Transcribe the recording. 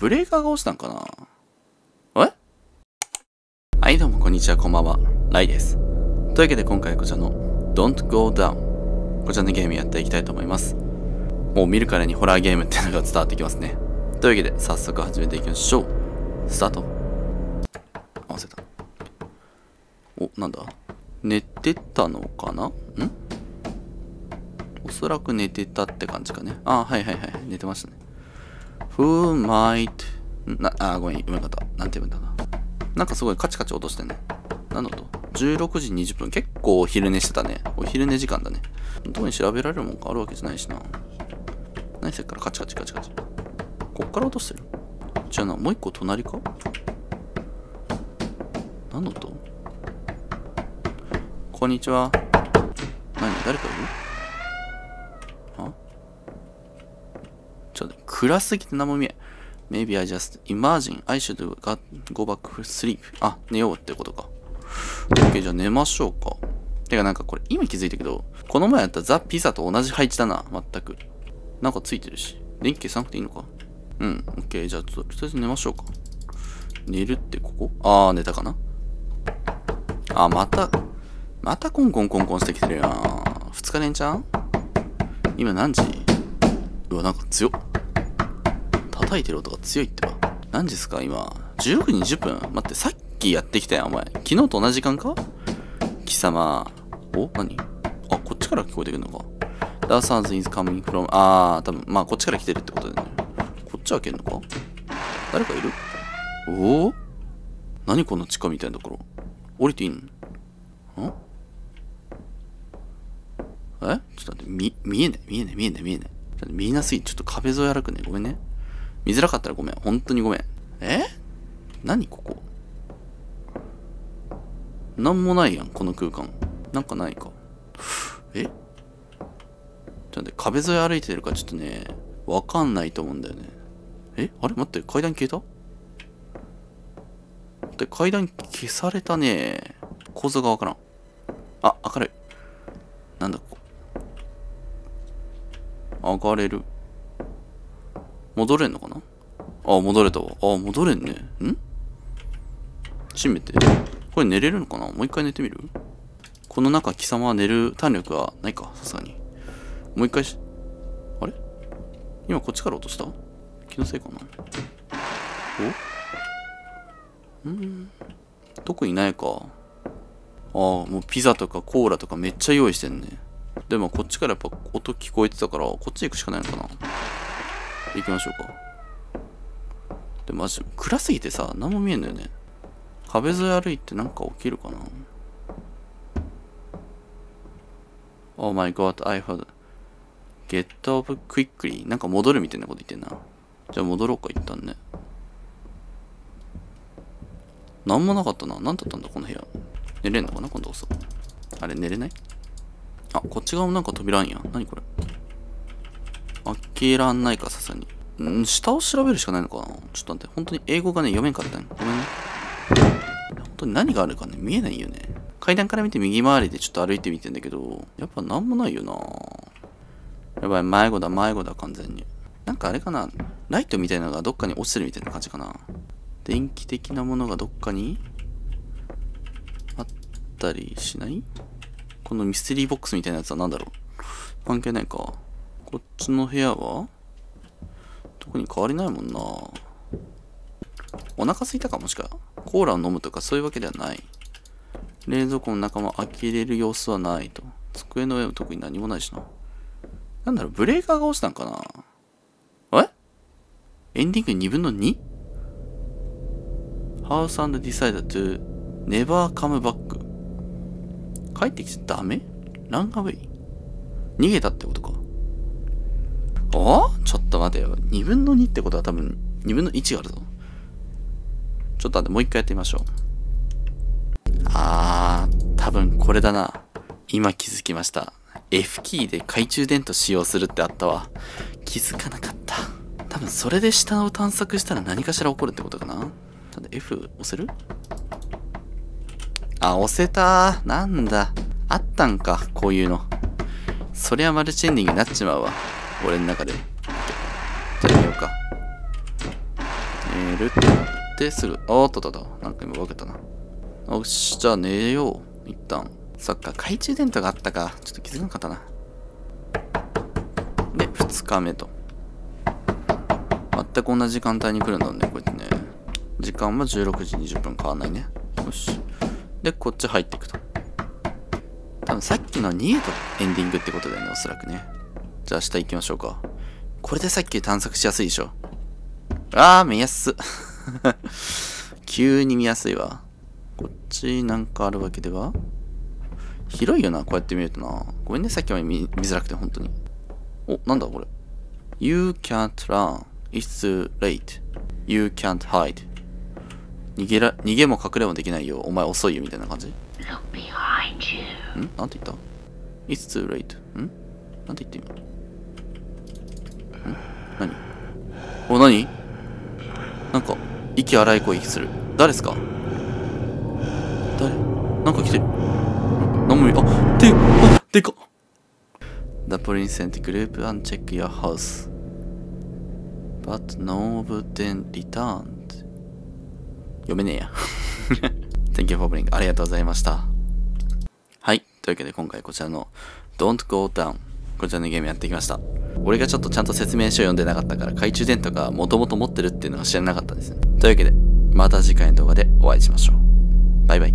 ブレーカーが落ちたんかな。はい、どうもこんにちは、こんばんは。ライです。というわけで今回はこちらの Don't Go Down。こちらのゲームやっていきたいと思います。もう見るからにホラーゲームってのが伝わってきますね。というわけで早速始めていきましょう。スタート。合わせた。お、なんだ寝てたのかな？ん？おそらく寝てたって感じかね。あ、はいはいはい。寝てましたね。Who might... ごめん、読め方。なんて読めたかな。なんかすごいカチカチ落としてね。何の音？ 16 時20分。結構お昼寝してたね。お昼寝時間だね。どこに調べられるもんかあるわけじゃないしな。何せっからカチカチカチカチ。こっから落としてる。じゃあな、もう一個隣か？何の音？こんにちは。何？誰かいる？は？ちょっと暗すぎて何も見え。Maybe I just imagine I should go back for sleep. あ、寝ようってことか。OK、じゃあ寝ましょうか。てかなんかこれ今気づいたけど、この前やったザ・ピザと同じ配置だな、全く。なんかついてるし。電気消さなくていいのか。うん、OK、じゃあとりあえず寝ましょうか。寝るってここ？あー、寝たかな。あ、またコンコンコンコンしてきてるやん。2日連チャン？今何時？うわ、なんか強っ。叩いてる音が強いってば。何時ですか今。16時20分？待って、さっきやってきたやん、お前。昨日と同じ時間か？貴様。お？何？あ、こっちから聞こえてくるのか。That sounds is coming from... あー、多分、まあ、こっちから来てるってことだよね。こっち開けんのか？誰かいる？おお？何この地下みたいなところ。降りていいの？ん？え？ちょっと待って、見えない。ちょっと見えなすぎ、ちょっと壁沿い歩くね。ごめんね。見づらかったらごめん。本当にごめん。何ここ？なんもないやん、この空間。なんかないか。ちょっと待って、壁沿い歩いてるからちょっとね、わかんないと思うんだよね。あれ待って、階段消えた？待って、階段消されたね。構造がわからん。あ、明るい。なんだここ。上がれる。戻れんのかな？あ、戻れたわ。あ、戻れんね。ん？閉めて。これ寝れるのかな？もう一回寝てみる？この中、貴様は寝る胆力はないか、さすがに。もう一回し、あれ？今こっちから落とした？気のせいかな？お？特にないか。ああ、もうピザとかコーラとかめっちゃ用意してんね。でもこっちからやっぱ音聞こえてたから、こっち行くしかないのかな。行きましょうか。でもマジ、暗すぎてさ、何も見えんのよね。壁沿い歩いてなんか起きるかな。Oh my god, I had get up quickly. なんか戻るみたいなこと言ってんな。じゃあ戻ろうか、一旦ね。なんもなかったな。なんだったんだ、この部屋。寝れんのかな今度こそ。あれ、寝れない？あ、こっち側もなんか扉あんや。何これ。開けらんないか、さすがに。下を調べるしかないのかな。ちょっと待って、本当に英語がね、読めんかったね。ごめんね。本当に何があるかね、見えないよね。階段から見て右回りでちょっと歩いてみてんだけど、やっぱなんもないよな。やばい、迷子だ、完全に。なんかあれかな、ライトみたいなのがどっかに落ちてるみたいな感じかな。電気的なものがどっかにあったりしない？このミステリーボックスみたいなやつは何だろう。関係ないか。こっちの部屋は特に変わりないもんな。お腹すいたかもしか。コーラを飲むとかそういうわけではない。冷蔵庫の中も開けれる様子はないと。机の上も特に何もないしな。なんだろう、ブレーカーが落ちたんかな。エンディング2分の 2？ House and decided to never come back。 帰ってきちゃダメ？ランアウェイ。逃げたってことか。ちょっと待てよ。2分の2ってことは多分2分の1があるぞ。ちょっと待って、もう一回やってみましょう。多分これだな。今気づきました。F キーで懐中電灯使用するってあったわ。気づかなかった。多分それで下を探索したら何かしら起こるってことかな。ただ F 押せる？あ、押せたー。なんだ。あったんか、こういうの。そりゃマルチエンディングになっちまうわ。俺の中で。じゃあ、やろうか。寝るってなってする。おっとっとっと。なんか今分けたな。よし、じゃあ寝よう。一旦。そっか、懐中電灯があったか。ちょっと気づかなかったな。で、2日目と。全く同じ時間帯に来るんだもんね、こうやってね。時間は16時20分変わんないね。よし。で、こっち入っていくと。多分さっきの2へとエンディングってことだよね、おそらくね。じゃあ下行きましょうか。これでさっき探索しやすいでしょ。あー、見やす。急に見やすいわ。こっちなんかあるわけでは広いよな、こうやって見るとな。ごめんね、さっきまで 見づらくて、本当に。お、なんだこれ。You can't run. It's too late. You can't hide. 逃げも隠れもできないよ。お前遅いよ、みたいな感じ。ん？なんて言った？ It's too late. ん？なんて言って今。ん？何？お、何？なんか、息荒い声する。誰ですか？誰？なんか来てる。何も見え、あ、でかっ！ The police sent the group and check your house. But no of them returned. 読めねえや。Thank you for bringing. ありがとうございました。はい。というわけで今回こちらの Don't Go Down。こちらのゲームやってきました。俺がちょっとちゃんと説明書を読んでなかったから懐中電灯がもともと持ってるっていうのが知らなかったですね。というわけで、また次回の動画でお会いしましょう。バイバイ。